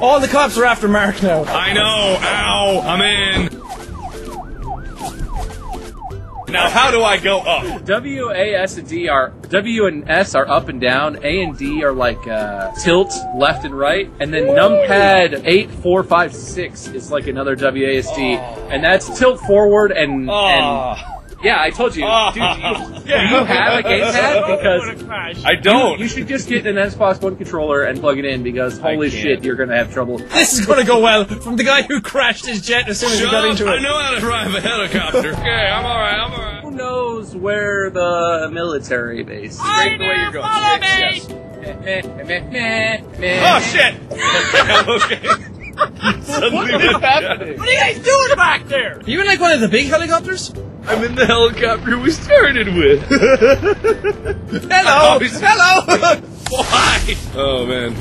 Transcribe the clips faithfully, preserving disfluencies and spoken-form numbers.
All the cops are after Mark now. I know. Ow. I'm in. Now, how do I go up? W, A, S, and D are... W and S are up and down. A and D are like uh, tilt left and right. And then numpad eight four five six is like another W, A, S, D. Oh. And that's tilt forward and... Oh. and yeah, I told you. Uh, Dude, you, do yeah. you have a gamepad? Because I don't. You, you should just get an Xbox One controller and plug it in because holy shit, you're going to have trouble. This is going to go well from the guy who crashed his jet as soon as Shut he got up. into it. I know how to drive a helicopter. Okay, I'm alright, I'm alright. Who knows where the military base is? I Straight the way you're going. Follow yes, me. Yes. Oh, shit! Okay. Suddenly what is happening? What are you guys doing back there? Are you in like one of the big helicopters? I'm in the helicopter we started with. Hello! Hello! Why? Oh man.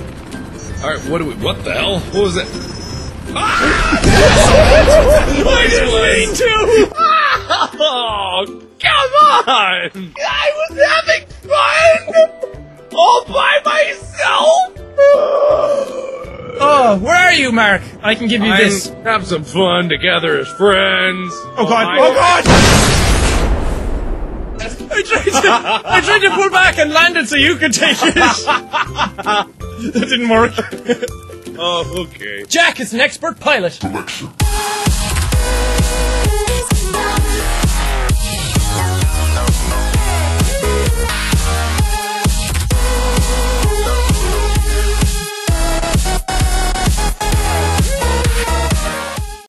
Alright, what do we what the hell? What was that? I didn't mean to! Oh, come on! I was having fun! All by myself! Oh, where are you, Mark? I can give you I'm this. Have some fun together as friends. Oh god! Oh god! I tried to, I tried to pull back and land it so you could take it. That didn't work. Oh, okay. Jack is an expert pilot.